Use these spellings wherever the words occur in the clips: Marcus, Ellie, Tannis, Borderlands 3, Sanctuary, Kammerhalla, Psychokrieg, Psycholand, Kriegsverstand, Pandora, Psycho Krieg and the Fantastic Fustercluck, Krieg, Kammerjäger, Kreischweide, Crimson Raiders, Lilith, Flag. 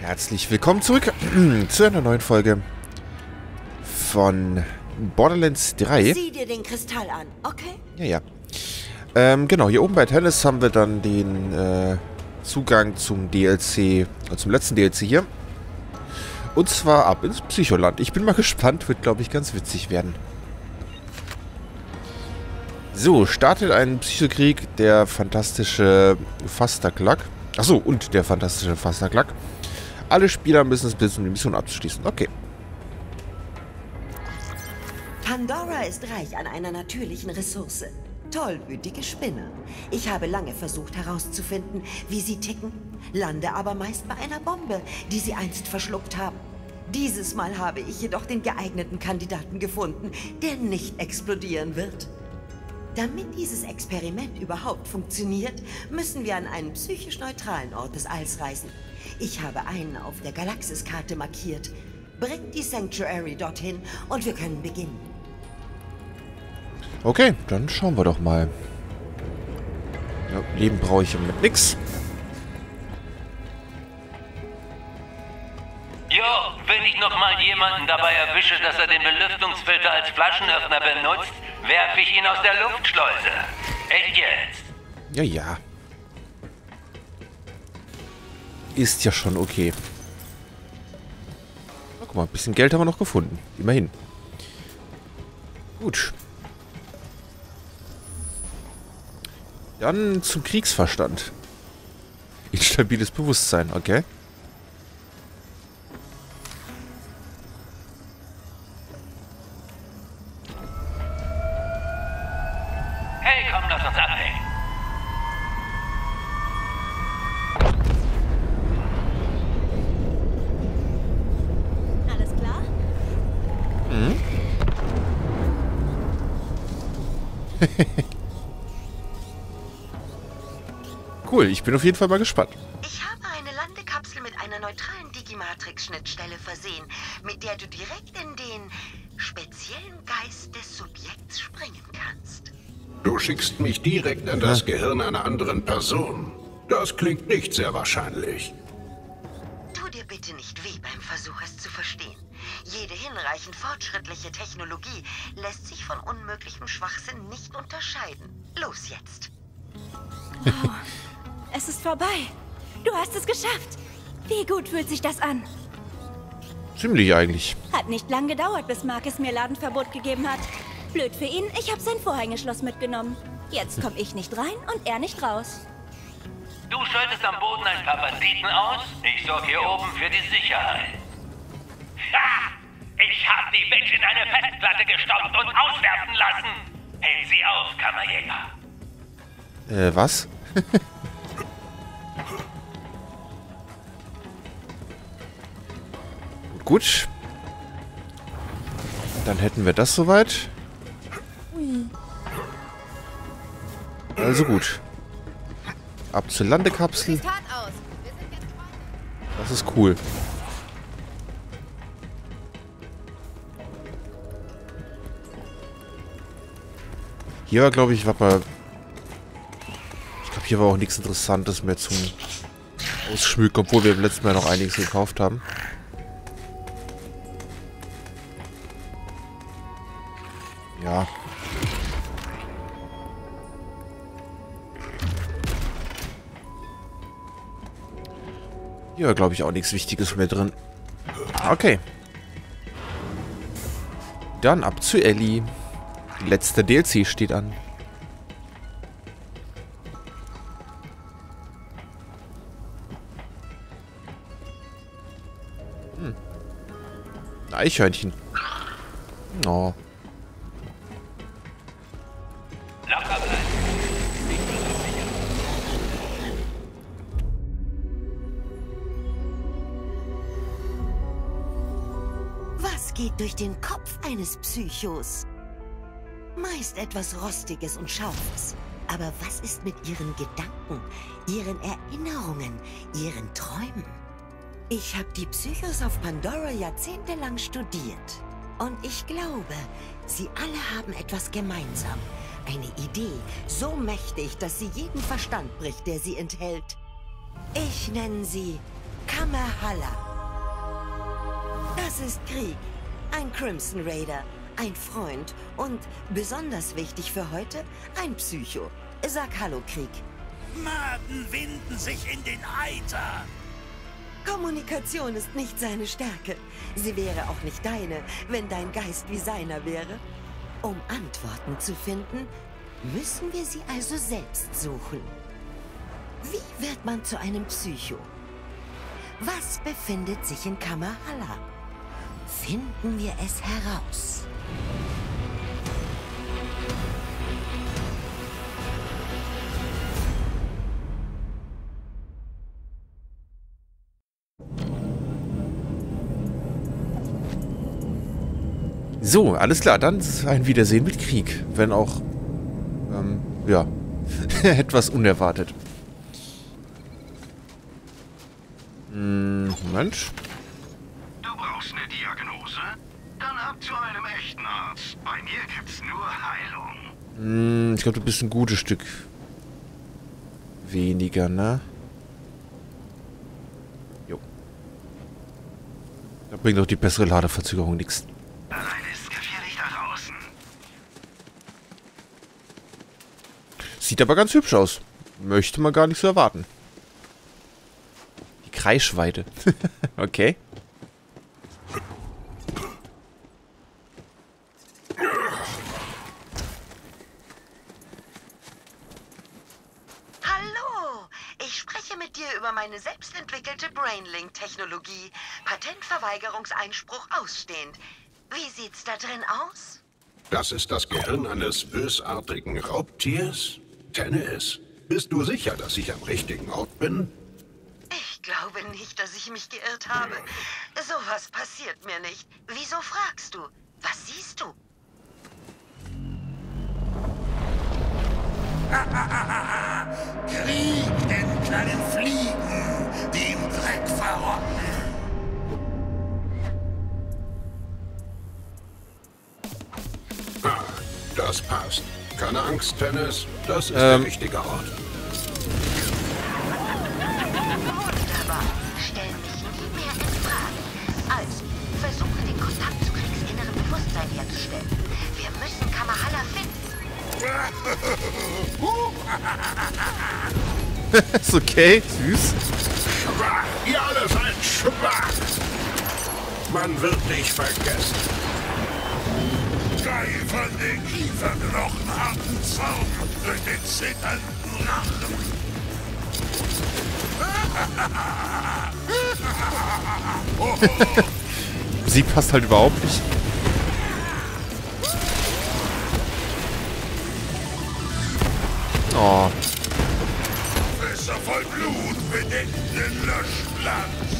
Herzlich willkommen zurück zu einer neuen Folge von Borderlands 3. Sieh dir den Kristall an, okay? Ja, ja. Genau, hier oben bei Tannis haben wir dann den Zugang zum DLC, zum letzten DLC hier. Und zwar ab ins Psycholand. Ich bin mal gespannt, wird glaube ich ganz witzig werden. So, startet ein Psychokrieg, der fantastische Fustercluck. Achso, und der fantastische Fustercluck. Alle Spieler müssen es besitzen, um die Mission abzuschließen. Okay. Pandora ist reich an einer natürlichen Ressource. Tollwütige Spinner. Ich habe lange versucht herauszufinden, wie sie ticken, lande aber meist bei einer Bombe, die sie einst verschluckt haben. Dieses Mal habe ich jedoch den geeigneten Kandidaten gefunden, der nicht explodieren wird. Damit dieses Experiment überhaupt funktioniert, müssen wir an einen psychisch neutralen Ort des Alls reisen. Ich habe einen auf der Galaxiskarte markiert. Bringt die Sanctuary dorthin und wir können beginnen. Okay, dann schauen wir doch mal. Ja, Leben brauche ich mit nix. Jo, wenn ich nochmal jemanden dabei erwische, dass er den Belüftungsfilter als Flaschenöffner benutzt, werfe ich ihn aus der Luftschleuse. Echt jetzt? Ja, ja. Ist ja schon okay. Oh, guck mal, ein bisschen Geld haben wir noch gefunden. Immerhin. Gut. Dann zum Kriegsverstand. Instabiles Bewusstsein, okay. Cool, ich bin auf jeden Fall mal gespannt. Ich habe eine Landekapsel mit einer neutralen Digimatrix-Schnittstelle versehen, mit der du direkt in den speziellen Geist des Subjekts springen kannst. Du schickst mich direkt an das Gehirn einer anderen Person. Das klingt nicht sehr wahrscheinlich. Tu dir bitte nicht weh beim Versuch, es zu verstehen. Jede hinreichend fortschrittliche Technologie lässt sich von unmöglichem Schwachsinn nicht unterscheiden. Los jetzt! Wow, es ist vorbei. Du hast es geschafft. Wie gut fühlt sich das an? Ziemlich eigentlich. Hat nicht lang gedauert, bis Marcus mir Ladenverbot gegeben hat. Blöd für ihn, ich habe sein Vorhängeschloss mitgenommen. Jetzt komme ich nicht rein und er nicht raus. Du schaltest am Boden ein paar Banditen aus. Ich sorge hier oben für die Sicherheit. Ha! Ich habe die Bitch in eine Festplatte gestopft und auswerfen lassen. Hält sie auf, Kammerjäger. Was? Gut. Dann hätten wir das soweit. Also gut. Ab zur Landekapsel. Das ist cool. Hier war, glaube ich, hier war auch nichts Interessantes mehr zum Ausschmücken, obwohl wir im letzten Mal noch einiges gekauft haben. Ja. Hier war, glaube ich, auch nichts Wichtiges mehr drin. Okay. Dann ab zu Ellie. Die letzte DLC steht an. Ein Eichhörnchen. Oh. Was geht durch den Kopf eines Psychos? Meist etwas Rostiges und Scharfes. Aber was ist mit ihren Gedanken, ihren Erinnerungen, ihren Träumen? Ich habe die Psychos auf Pandora jahrzehntelang studiert. Und ich glaube, sie alle haben etwas gemeinsam. Eine Idee, so mächtig, dass sie jeden Verstand bricht, der sie enthält. Ich nenne sie Kammerhalla. Das ist Krieg, ein Crimson Raider, ein Freund und, besonders wichtig für heute, ein Psycho. Sag Hallo, Krieg. Maden winden sich in den Eiter. Kommunikation ist nicht seine Stärke. Sie wäre auch nicht deine, wenn dein Geist wie seiner wäre. Um Antworten zu finden, müssen wir sie also selbst suchen. Wie wird man zu einem Psycho? Was befindet sich in Kammerhalla? Finden wir es heraus. So, alles klar, dann ein Wiedersehen mit Krieg. Wenn auch, ja, etwas unerwartet. Moment. Du brauchst eine Diagnose? Dann ab zu einem echten Arzt. Bei mir gibt's nur Heilung. Ich glaube, du bist ein gutes Stück weniger, ne? Jo. Da bringt doch die bessere Ladeverzögerung nichts. Alleine ist gefährlich da draußen. Sieht aber ganz hübsch aus. Möchte man gar nicht so erwarten. Kreischweide. Okay. Hallo, ich spreche mit dir über meine selbstentwickelte Brainlink-Technologie. Patentverweigerungseinspruch ausstehend. Wie sieht's da drin aus? Das ist das Gehirn eines bösartigen Raubtiers? Tannis, bist du sicher, dass ich am richtigen Ort bin? Ich glaube nicht, dass ich mich geirrt habe. Sowas passiert mir nicht. Wieso fragst du? Was siehst du? Krieg den kleinen Fliegen, die im Dreck verrotten. Ah, das passt. Keine Angst, Tannis. Das ist der richtige Ort. Stell mich nie mehr in Frage. Also, versuche den Kontakt zu kriegsinnerem Bewusstsein herzustellen. Wir müssen Kammerhalla finden. Ist okay, süß. Schwach, ihr alle seid schwach. Man wird dich vergessen. Geifernde Kieferknochen haben Zorn durch den zitternden Rachen. Sie passt halt überhaupt nicht. Oh. Fässer voll Blut bedeckt den Löschplatz.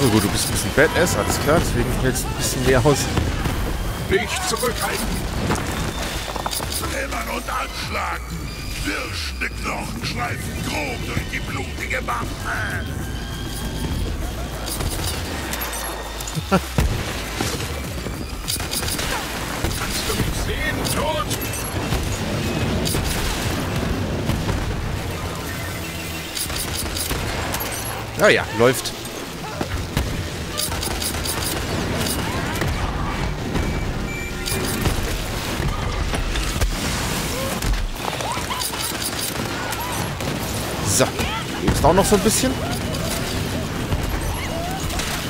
Oh gut, du bist ein bisschen Badass, alles klar, deswegen hältst du ein bisschen mehr aus. Nicht zurückhalten! Trillern und anschlagen! Knirschende Knochen schleifen grob durch die blutige Waffe! Kannst du mich sehen, Tod? Ja, ja, läuft. So, gibt's auch noch so ein bisschen?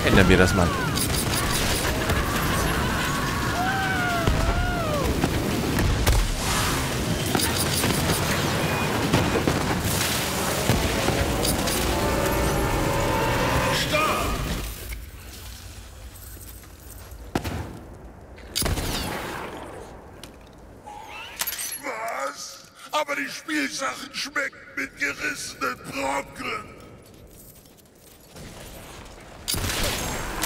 Ändern wir das mal. Stopp! Was? Aber die Spielsachen schmecken mit gerissenen Brocken.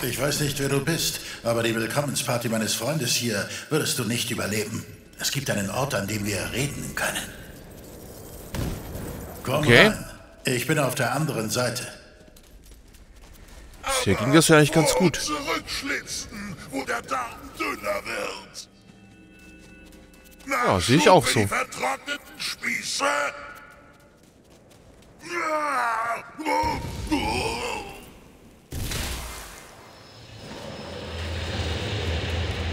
Ich weiß nicht, wer du bist, aber die Willkommensparty meines Freundes hier würdest du nicht überleben. Es gibt einen Ort, an dem wir reden können. Komm rein. Ich bin auf der anderen Seite. Hier ging das ja eigentlich ganz gut. Zurückschlitzen, wo der Darm dünner wird. Ja, sehe ich auch so. Die vertrockneten Spieße.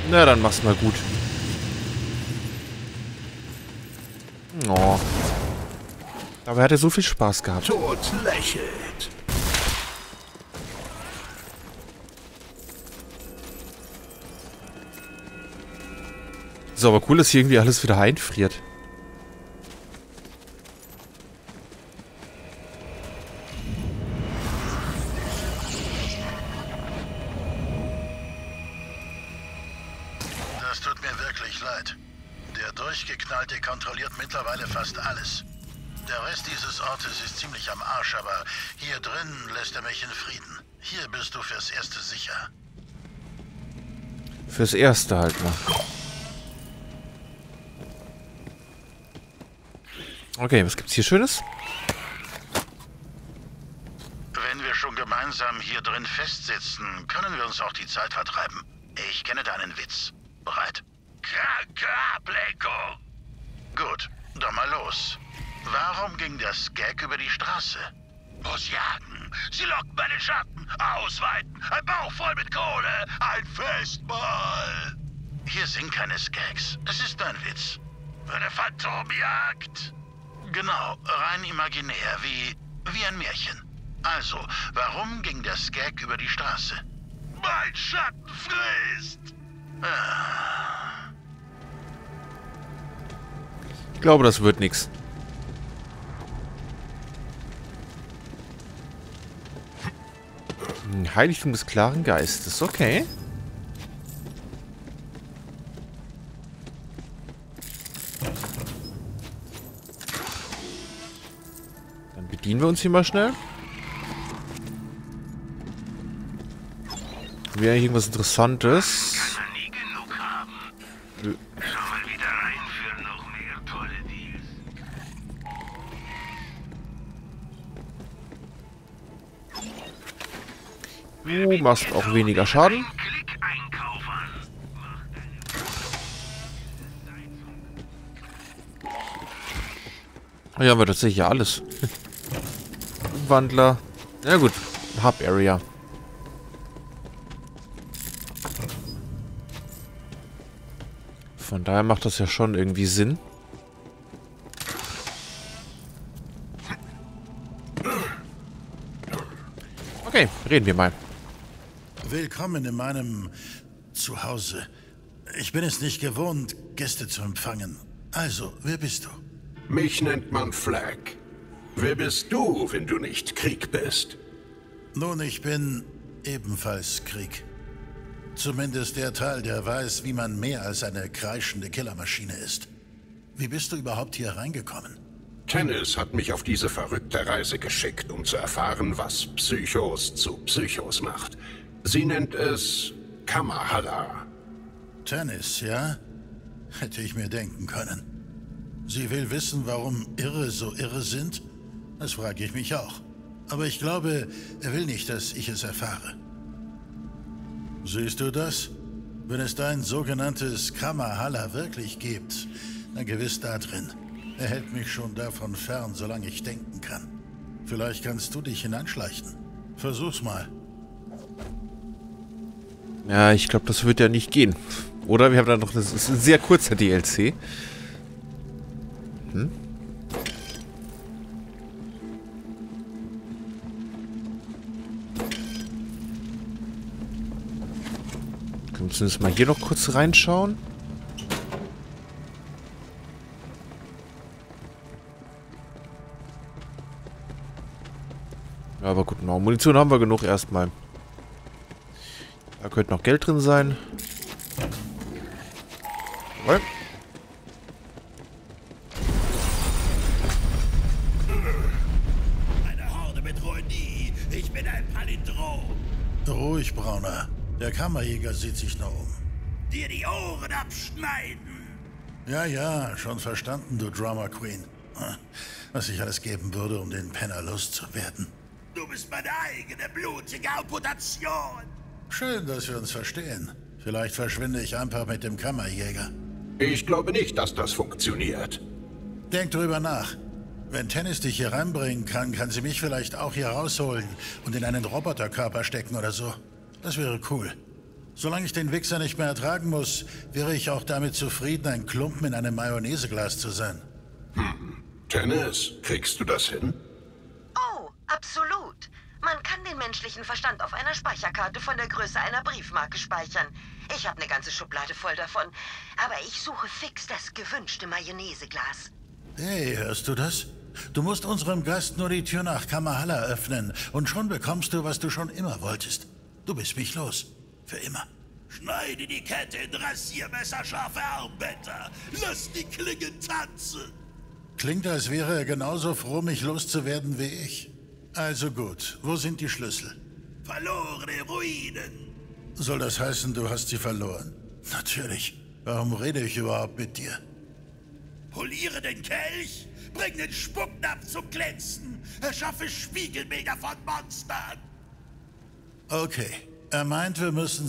Na, dann mach's mal gut. Oh. Dabei hat er so viel Spaß gehabt. Tod lächelt. So, aber cool, dass hier irgendwie alles wieder einfriert. Das tut mir wirklich leid. Der Durchgeknallte kontrolliert mittlerweile fast alles. Der Rest dieses Ortes ist ziemlich am Arsch, aber hier drin lässt er mich in Frieden. Hier bist du fürs Erste sicher. Fürs Erste halt mal. Okay, was gibt's hier Schönes? Wenn wir schon gemeinsam hier drin festsitzen, können wir uns auch die Zeit vertreiben. Ich kenne deinen Witz. Bereit? Kaka, Bleko! Gut, dann mal los. Warum ging das Gag über die Straße? Muss jagen. Sie locken meinen Schatten. Ausweiten. Ein Bauch voll mit Kohle. Ein Festmahl. Hier sind keine Gags. Es ist ein Witz. Eine Phantomjagd. Genau, rein imaginär, wie ein Märchen. Also, warum ging der Skag über die Straße? Mein Schatten frisst! Ah. Ich glaube, das wird nichts. Heiligtum des klaren Geistes, okay. Bedienen wir uns hier mal schnell. Wäre irgendwas Interessantes. Kann man nie genug haben. Nö. Schau mal wieder rein für noch mehr tolle Deals. Du machst auch weniger Schaden. Ja, aber das sehe ich ja alles. Wandler. Na gut, Hub Area. Von daher macht das ja schon irgendwie Sinn. Okay, reden wir mal. Willkommen in meinem Zuhause. Ich bin es nicht gewohnt, Gäste zu empfangen. Also, wer bist du? Mich nennt man Flag. Wer bist du, wenn du nicht Krieg bist? Nun, ich bin ebenfalls Krieg. Zumindest der Teil, der weiß, wie man mehr als eine kreischende Killermaschine ist. Wie bist du überhaupt hier reingekommen? Tannis hat mich auf diese verrückte Reise geschickt, um zu erfahren, was Psychos zu Psychos macht. Sie nennt es Kammerhalla. Tannis, ja? Hätte ich mir denken können. Sie will wissen, warum Irre so irre sind? Das frage ich mich auch. Aber ich glaube, er will nicht, dass ich es erfahre. Siehst du das? Wenn es dein sogenanntes Kammerhalla wirklich gibt, dann gewiss da drin. Er hält mich schon davon fern, solange ich denken kann. Vielleicht kannst du dich hineinschleichen. Versuch's mal. Ja, ich glaube, das wird ja nicht gehen. Oder? Wir haben da noch eine sehr kurze DLC. Hm? Müssen wir jetzt mal hier noch kurz reinschauen. Ja, aber gut, noch Munition haben wir genug erstmal. Da könnte noch Geld drin sein. Jawohl. Eine Horde mit Ruini. Ich bin ein Palindrom. Ruhig, Brauner. Der Kammerjäger sieht sich noch um. Dir die Ohren abschneiden! Ja, ja, schon verstanden, du Drama Queen. Was ich alles geben würde, um den Penner loszuwerden. Du bist meine eigene blutige Amputation! Schön, dass wir uns verstehen. Vielleicht verschwinde ich einfach mit dem Kammerjäger. Ich glaube nicht, dass das funktioniert. Denk drüber nach. Wenn Tannis dich hier reinbringen kann, kann sie mich vielleicht auch hier rausholen und in einen Roboterkörper stecken oder so. Das wäre cool. Solange ich den Wichser nicht mehr ertragen muss, wäre ich auch damit zufrieden, ein Klumpen in einem Mayonnaiseglas zu sein. Hm. Tannis, kriegst du das hin? Oh, absolut. Man kann den menschlichen Verstand auf einer Speicherkarte von der Größe einer Briefmarke speichern. Ich habe eine ganze Schublade voll davon. Aber ich suche fix das gewünschte Mayonnaiseglas. Hey, hörst du das? Du musst unserem Gast nur die Tür nach Kammerhalla öffnen und schon bekommst du, was du schon immer wolltest. Du bist mich los. Für immer. Schneide die Kette in rasiermesserscharfe Armbänder. Lass die Klingen tanzen. Klingt, als wäre er genauso froh, mich loszuwerden wie ich. Also gut, wo sind die Schlüssel? Verlorene Ruinen. Soll das heißen, du hast sie verloren? Natürlich. Warum rede ich überhaupt mit dir? Poliere den Kelch, bring den Spucknapf zum Glänzen, erschaffe Spiegelbilder von Monstern. Okay, er meint, wir müssen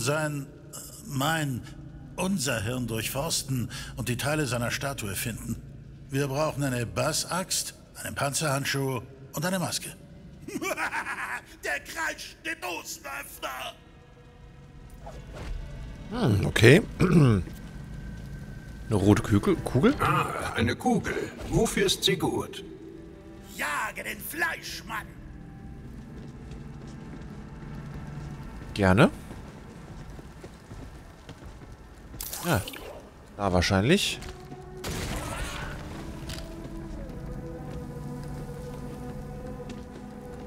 unser Hirn durchforsten und die Teile seiner Statue finden. Wir brauchen eine Bassaxt, einen Panzerhandschuh und eine Maske. Der kreischt den Dosenöffner. Hm, okay. Eine rote Kugel? Ah, eine Kugel. Wofür ist sie gut? Jage den Fleischmann! Gerne. Ja, da wahrscheinlich.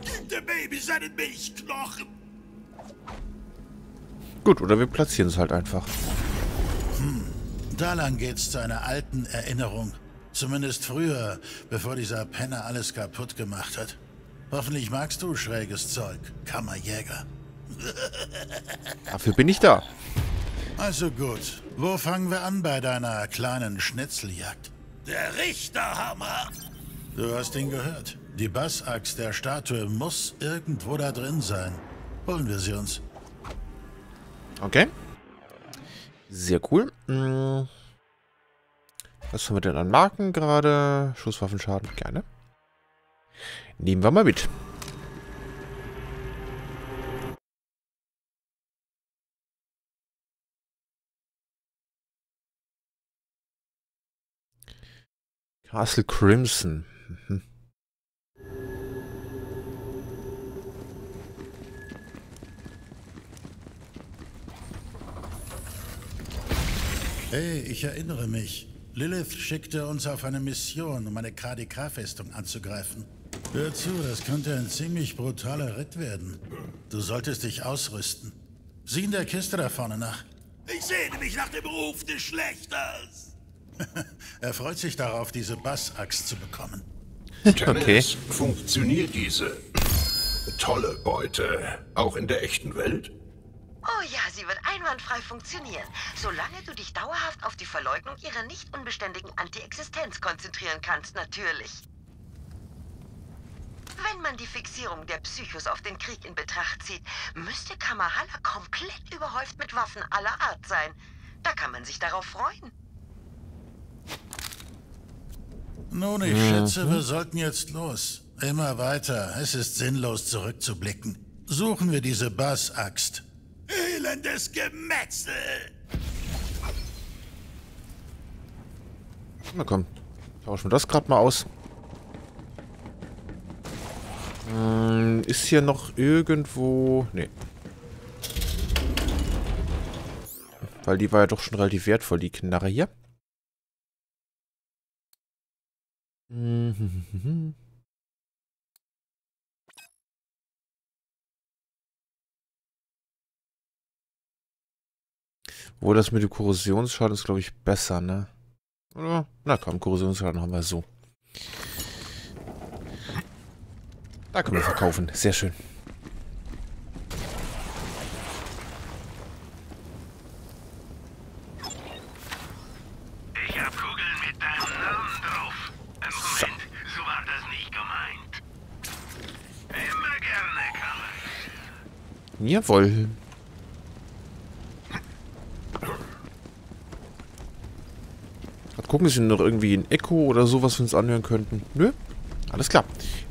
Gib dem Baby seinen Milchknochen! Gut, oder wir platzieren es halt einfach. Da lang geht's zu einer alten Erinnerung. Zumindest früher, bevor dieser Penner alles kaputt gemacht hat. Hoffentlich magst du schräges Zeug, Kammerjäger. Dafür bin ich da. Also gut, wo fangen wir an bei deiner kleinen Schnitzeljagd? Der Richterhammer! Du hast ihn gehört. Die Bassaxt der Statue muss irgendwo da drin sein. Holen wir sie uns. Okay. Sehr cool. Was haben wir denn an Marken gerade? Schusswaffenschaden, gerne. Nehmen wir mal mit. Castle Crimson. Hey, ich erinnere mich. Lilith schickte uns auf eine Mission, um eine KDK-Festung anzugreifen. Hör zu, das könnte ein ziemlich brutaler Ritt werden. Du solltest dich ausrüsten. Sieh in der Kiste da vorne nach. Ich sehne mich nach dem Ruf des Schlächters. Er freut sich darauf, diese Bassaxt zu bekommen. Okay. Funktioniert diese tolle Beute auch in der echten Welt? Oh ja, sie wird einwandfrei funktionieren, solange du dich dauerhaft auf die Verleugnung ihrer nicht unbeständigen Antiexistenz konzentrieren kannst, natürlich. Wenn man die Fixierung der Psychos auf den Krieg in Betracht zieht, müsste Kammerhalla komplett überhäuft mit Waffen aller Art sein. Da kann man sich darauf freuen. Nun, ich schätze, wir sollten jetzt los. Immer weiter. Es ist sinnlos, zurückzublicken. Suchen wir diese Bassaxt. Elendes Gemetzel! Na komm, tauschen wir das gerade mal aus. Ist hier noch irgendwo... Nee. Weil die war ja doch schon relativ wertvoll, die Knarre hier. Obwohl das mit dem Korrosionsschaden ist, glaube ich, besser, ne? Oder? Na komm, Korrosionsschaden haben wir so. Da können wir verkaufen. Sehr schön. Ich hab Kugeln mit deinem Namen drauf. Moment, so war das nicht gemeint. Immer gerne, Kammer. Jawohl. Gucken, dass wir noch irgendwie ein Echo oder sowas für uns anhören könnten. Nö, alles klar.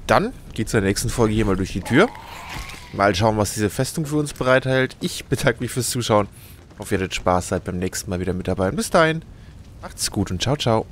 Dann geht's in der nächsten Folge hier mal durch die Tür. Mal schauen, was diese Festung für uns bereithält. Ich bedanke mich fürs Zuschauen. Hoffe, ihr hattet Spaß, seid beim nächsten Mal wieder mit dabei. Und bis dahin, macht's gut und ciao, ciao.